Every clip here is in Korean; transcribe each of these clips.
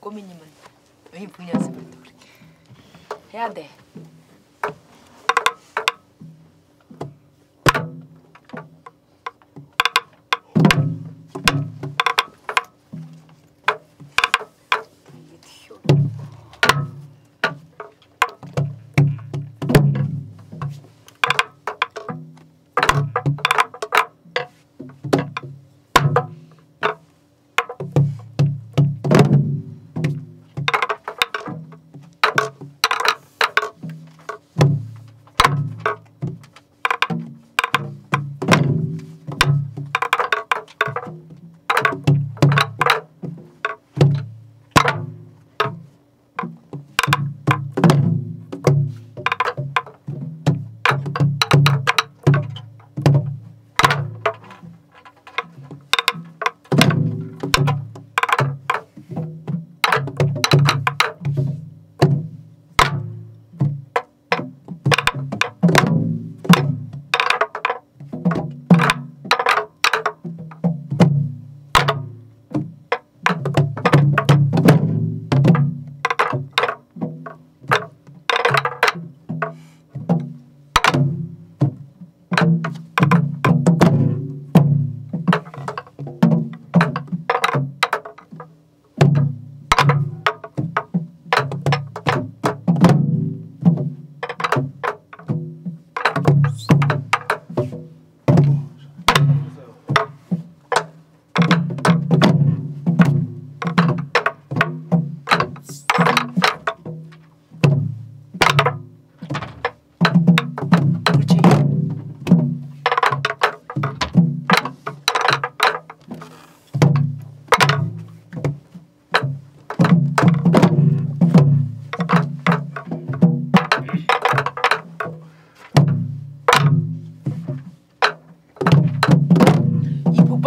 꼬미님은 음분 연습을 또 그렇게 해야 돼.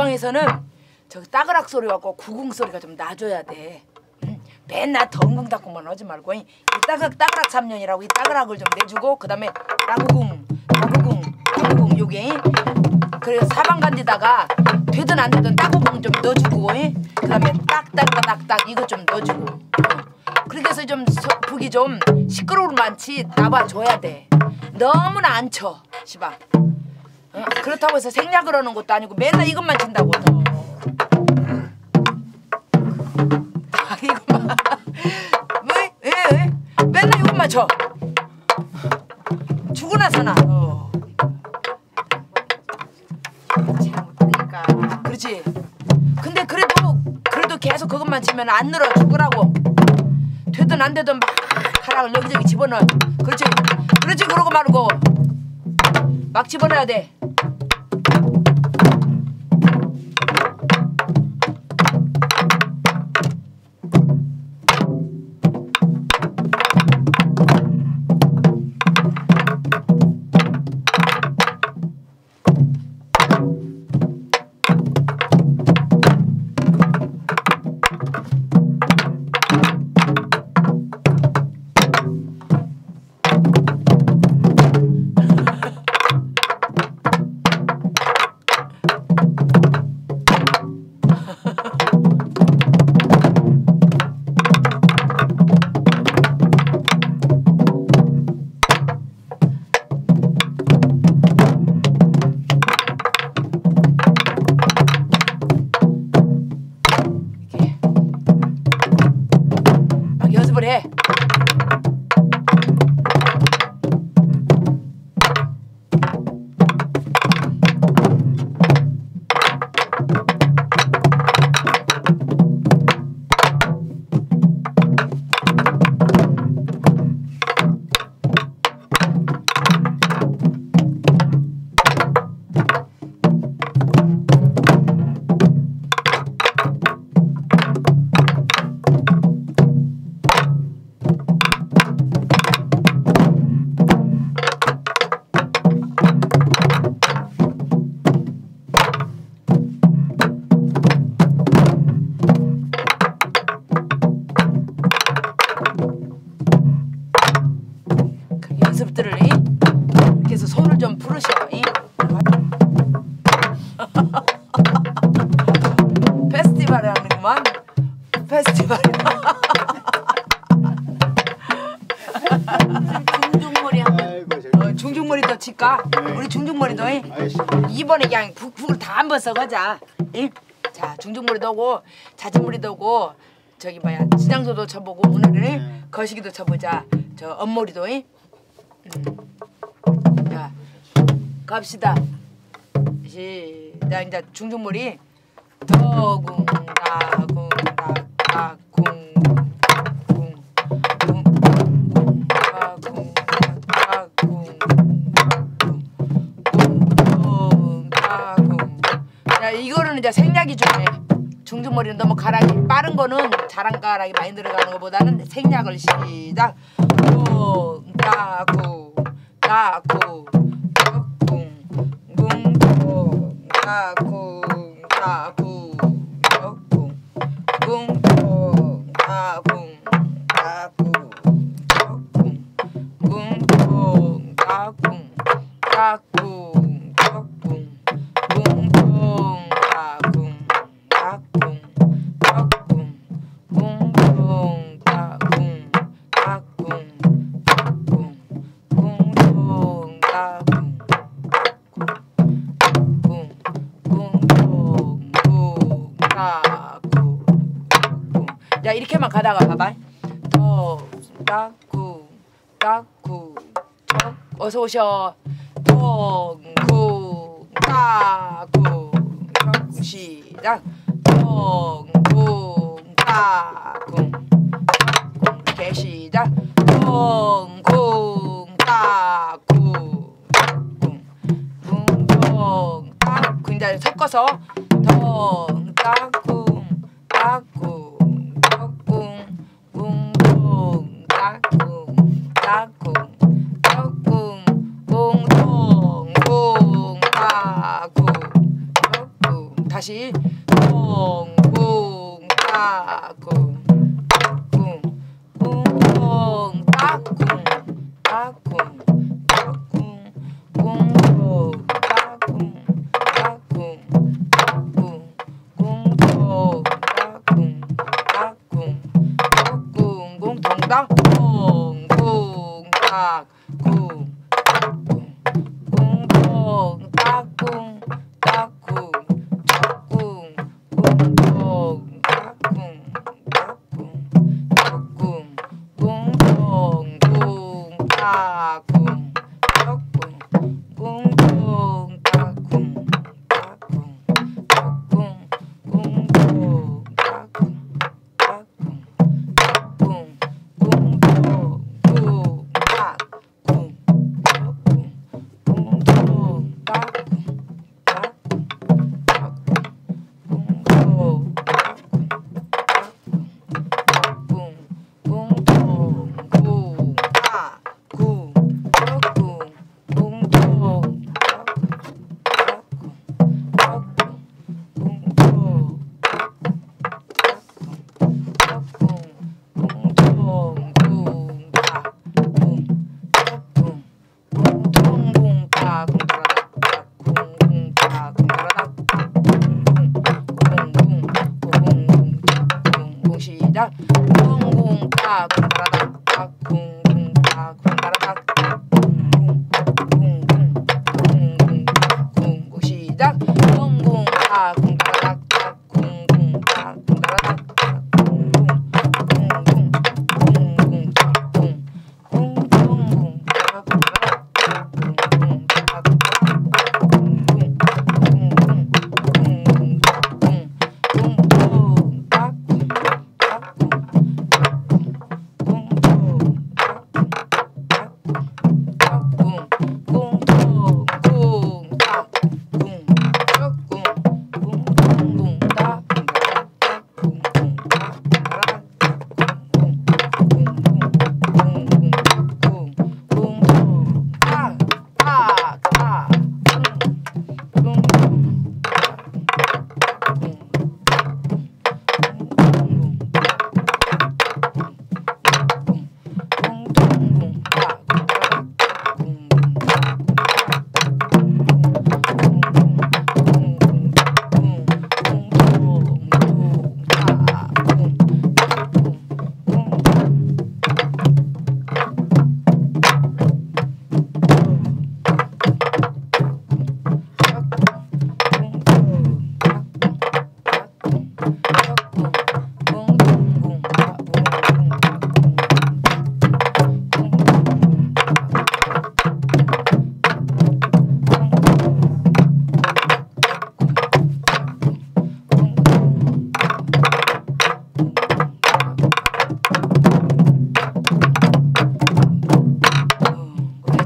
에서는 저기 따그락 소리 갖고 구궁 소리가 좀 나줘야 돼. 맨날 덩궁닦고만 하지 말고 이 따그락 3년이라고 이 따그락을 좀 내주고 그다음에 따구궁, 따구궁, 따구궁 요게 그래서 사방간지다가 되든 안 되든 따구궁 좀 넣어주고 그다음에 딱딱딱딱 이거 좀 넣어주고 그렇게 해서 좀 북이 좀 시끄러울만치 나와줘야 돼. 너무나 안 쳐, 시방. 그렇다고 해서 생략을 하는 것도 아니고 맨날 이것만 친다고. 이것만. 왜? 맨날 이것만 쳐. 죽고 나서나. 잘못하니까. 그렇지. 근데 그래도 계속 그것만 치면 안 늘어 죽으라고. 되든 안 되든 막 하락을 여기저기 집어넣어. 그렇지 그러고 말고 막 집어넣어야 돼. 그러니까 우리 중중머리도 이번에 그냥 북을 다 한번 써가자. 예? 자 중중머리도 오고 자진머리도 오고 저기 뭐야 진양소도 쳐보고 오늘은 거시기도 쳐보자. 저 엄머리도. 자 갑시다. 시작. 이제 중중머리 더궁다궁다궁 이거는 이제 생략이 중요해. 중중머리는 너무 가락이 빠른 거는 자랑가락이 많이 들어가는 것보다는 생략을 시작. 쿵 따구 따구 쿵쿵 따구 따구 쿵쿵 쿵쿵 따구 따구 쿵쿵 따구 따구 야 이렇게만 가다가 봐봐. 동따구 따구 정 어서 오셔. 동구 따구 정 시작. 동구 따구 이렇게 시작. 동구 따구 동동 따구 이제 섞어서 동따구 따구 다시 쿵쿵 따쿵 쿵쿵 쿵쿵 따쿵 따쿵 따쿵 쿵쿵 따쿵 따쿵 따쿵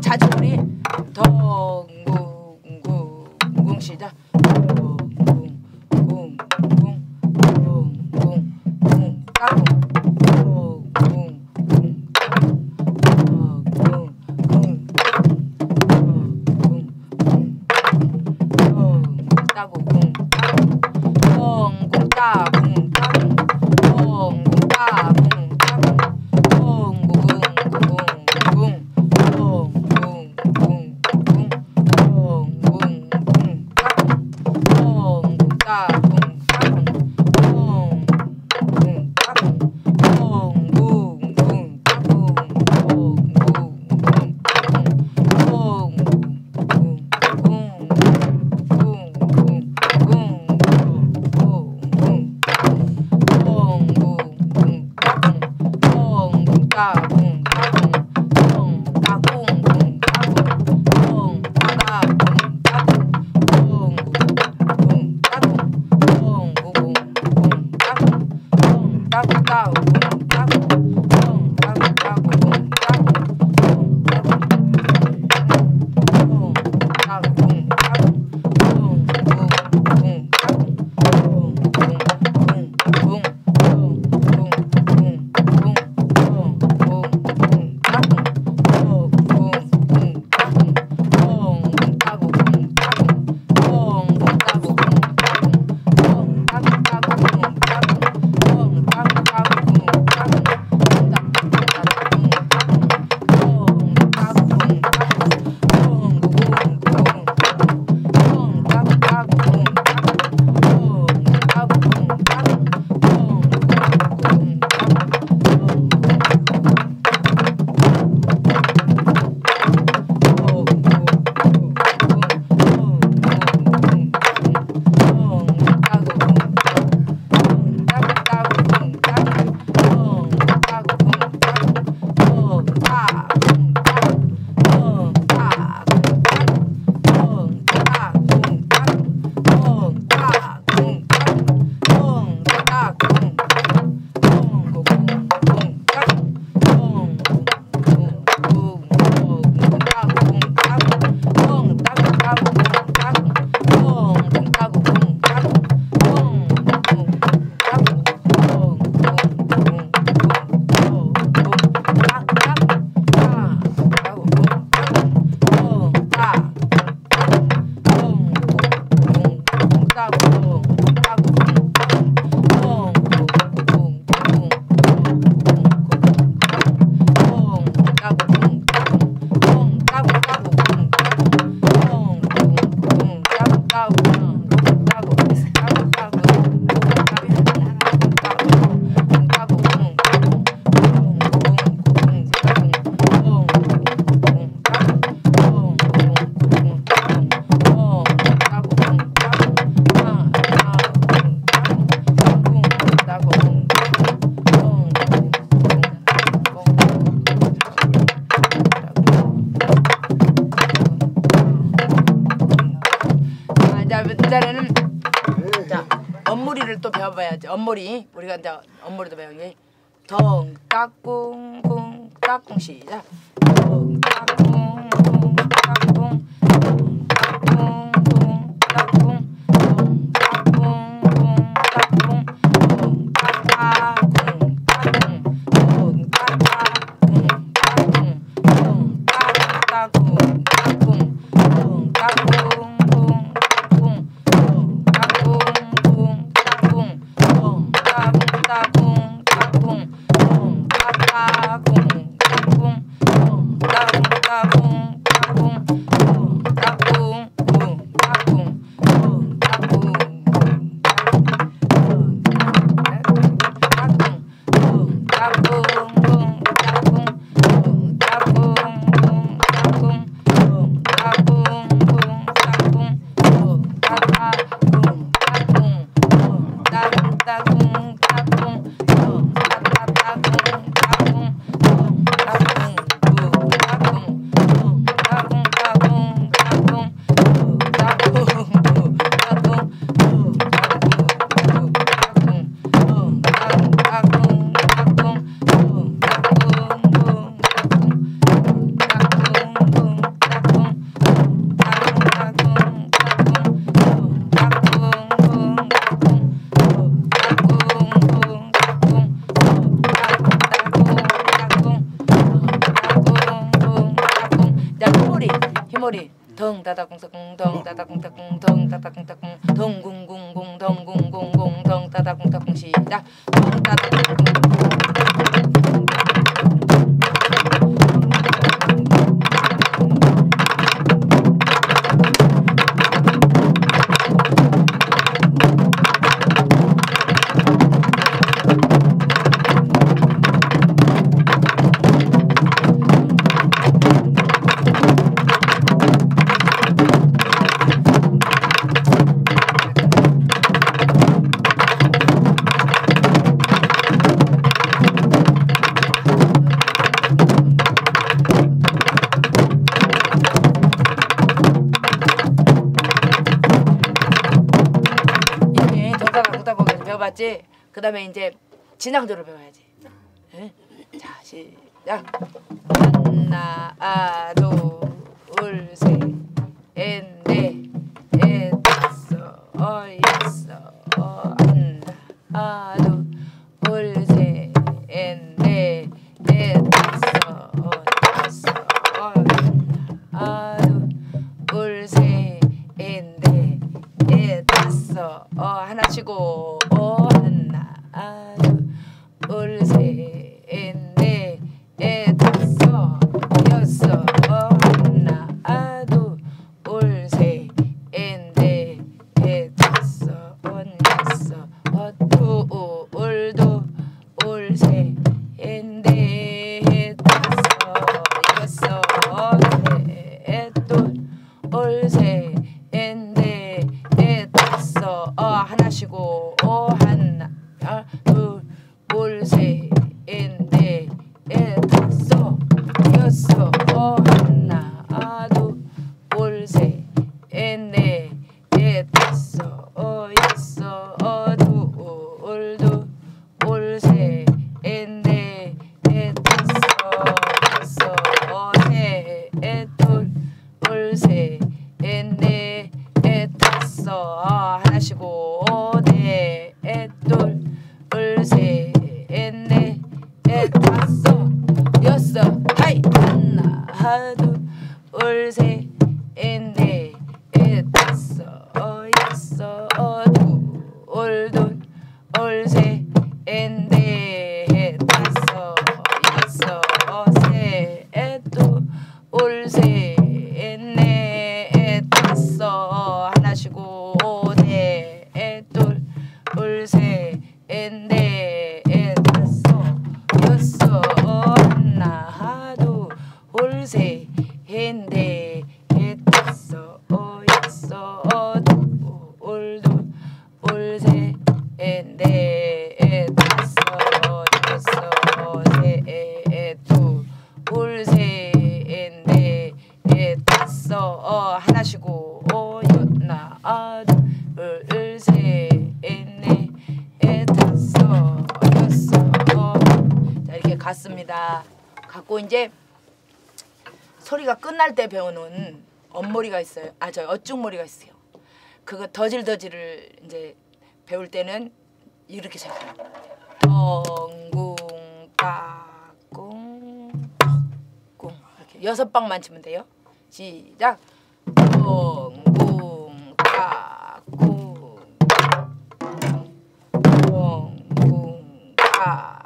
자주리 덩궁궁궁 시작 덩궁궁궁궁궁 까꿍 이제는 자 엄무리를 또 배워봐야지. 엄무리 우리가 이제 엄무리도 배우니 덩 까꿍 꿍 까꿍 시작 덩 까꿍 꿍 까꿍 덩 까꿍 꿍 까꿍 덩 까꿍 꿍 까꿍 덩 까꿍 흰머리, 흰머리. 덩다다궁덩 다다궁다궁 덩다다궁다궁 덩궁궁궁 덩궁궁궁 덩다다궁다궁 시작. 배워봤지? 그 다음에 이제 진앙조를 배워야지. 응? 자, 시작. 하나, 아, 둘, 셋, 넷, 다섯, 여섯, 한다, 아, 둘, 셋, 넷, 다섯, 여섯, 한다, 둘, 셋, 넷, 다섯, 하나 치고. 하나, 둘, 셋, 넷, 다섯, 여섯, 하나, 둘, 셋, 넷, 다섯, 여섯, 둘, 셋, 넷, 다섯, 여섯, 둘, 셋, 넷, 다섯, 하나 쉬고. 갖고 이제 소리가 끝날 때 배우는 엄머리가 있어요. 아, 저 어쭉머리가 있어요. 그거 더질더질을 이제 배울 때는 이렇게 잡아요. 덩궁 빠궁 꿍 이렇게 6방만 치면 돼요. 시작. 덩궁 빠궁 덩궁 빠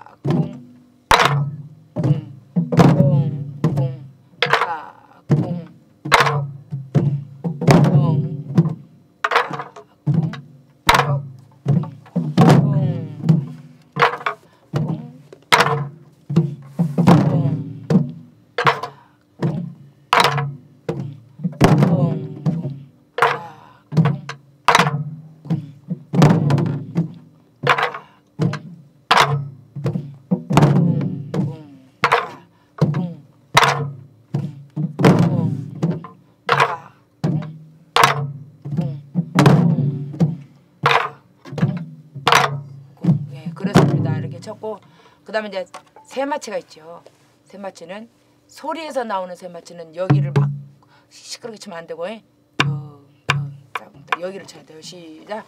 그 다음에 이제 새마치가 있죠. 새마치는 소리에서 나오는 새마치는 여기를 막 시끄럽게 치면 안 되고 여기를 쳐야 돼요. 시작.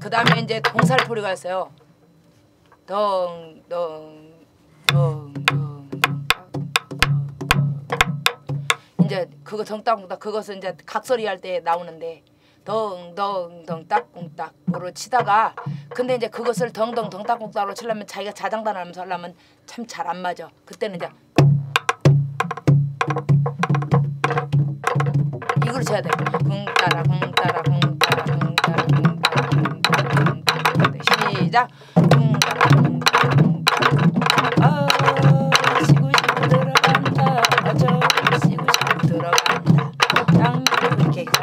그 다음에 이제 동살포리 가세요. 덩덩덩덩 이제 그거 덩따꿍딱 그것은 이제 각설이 할 때 나오는데 덩덩덩따꿍딱으로 치다가 근데 이제 그것을 덩덩덩따꿍딱으로 치려면 자기가 자장단하면서 하려면 참 잘 안 맞아. 그때는 이제 이걸 쳐야 돼. 궁따라 궁따라 궁따라 궁따라 궁따라 시작. 아, 시구시구 들어간다. 어쩌 시구시구 들어간다. 장미를 이렇게 해서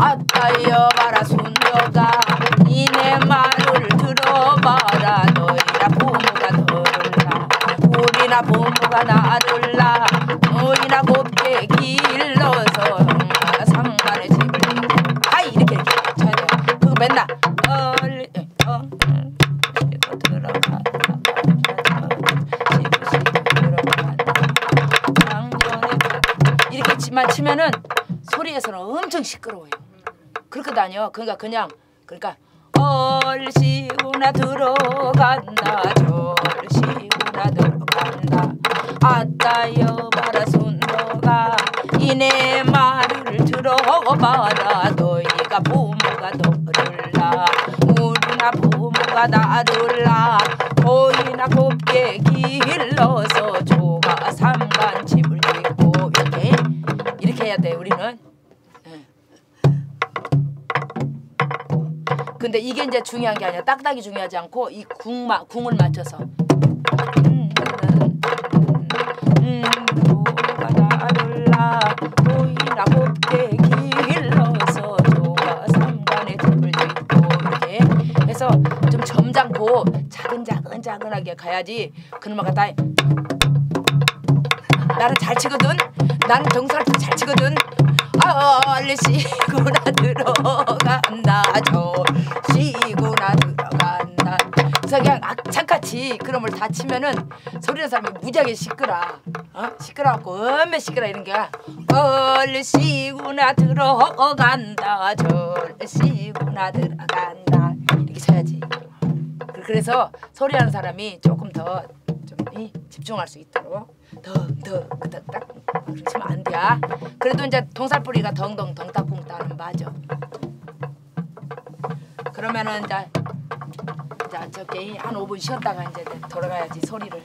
아따여 봐라 순녀가 이내 말을 들어봐라. 너희나 부모가 너를나 우리나 부모가 나를나 너희나 곱게 길러서 상관의 집을 하이 이렇게 이렇게 쳐야 돼요. 그거 맨날 이렇게 치면은 소리에서는 엄청 시끄러워요. 그렇게도 아니요. 그러니까 그러니까 얼씨구나 들어간다 절씨구나 들어간다 아따여 봐라 순도가 이내 말을 들어봐라. 너희가 부모가 너를나 우리나 부모가 나를나 고이나 곱게 길러서 조가 삼간 집을 짓고 이렇게 이렇게 해야 돼 우리는. 근데 이게 이제 중요한 게 아니야. 딱딱이 중요하지 않고 이 궁을 맞춰서 보이나 곱게 길러서 조가 상관에 집을 짓고 이렇게 해서 좀 점잖고 작은하게 가야지. 그놈아가 다 나는 잘 치거든. 나는 동사를 잘 치거든. 얼씨구나 들어간다 절씨구나 들어간다. 그래서 그냥 악착같이 그놈을 다 치면은 소리는 사람이 무지하게 시끄라. 시끄러갖고 엄매 시끄라 이런 게 얼씨구나 들어간다 절씨구나 들어간다 이렇게 쳐야지. 그래서 소리하는 사람이 조금 더 집중할 수 있도록 덩덩 그렇게 치면 안 돼. 그래도 이제 동살뿌리가 덩덩 덩따꿍따는 맞아. 그러면은 이제 저기 한 5분 쉬었다가 이제 돌아가야지 소리를.